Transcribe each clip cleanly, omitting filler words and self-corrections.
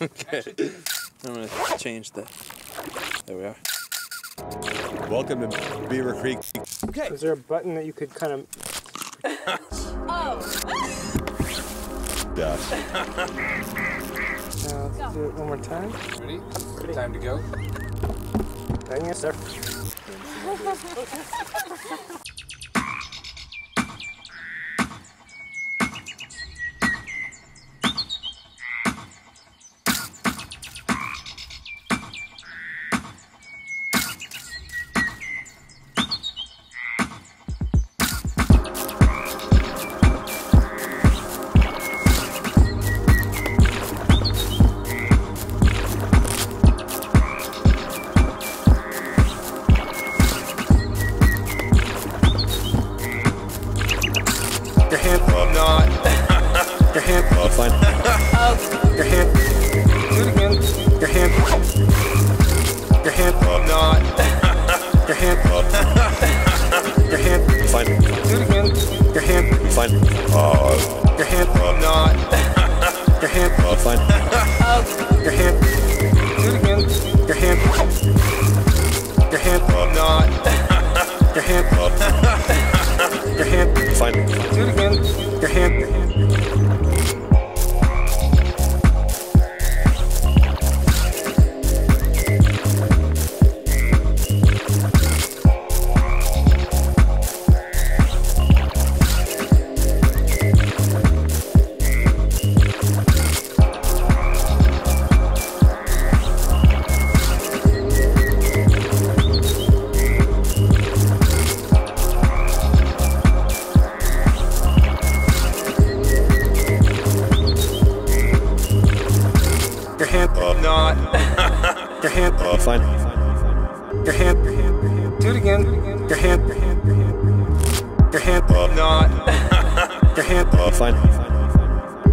Okay. I'm gonna change that. There we are. Welcome to Beaver Creek. Okay. Is there a button that you could kind of... Oh. Gosh. Let's do it one more time. Ready? Ready. Time to go. Bang it, sir.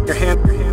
Your hand.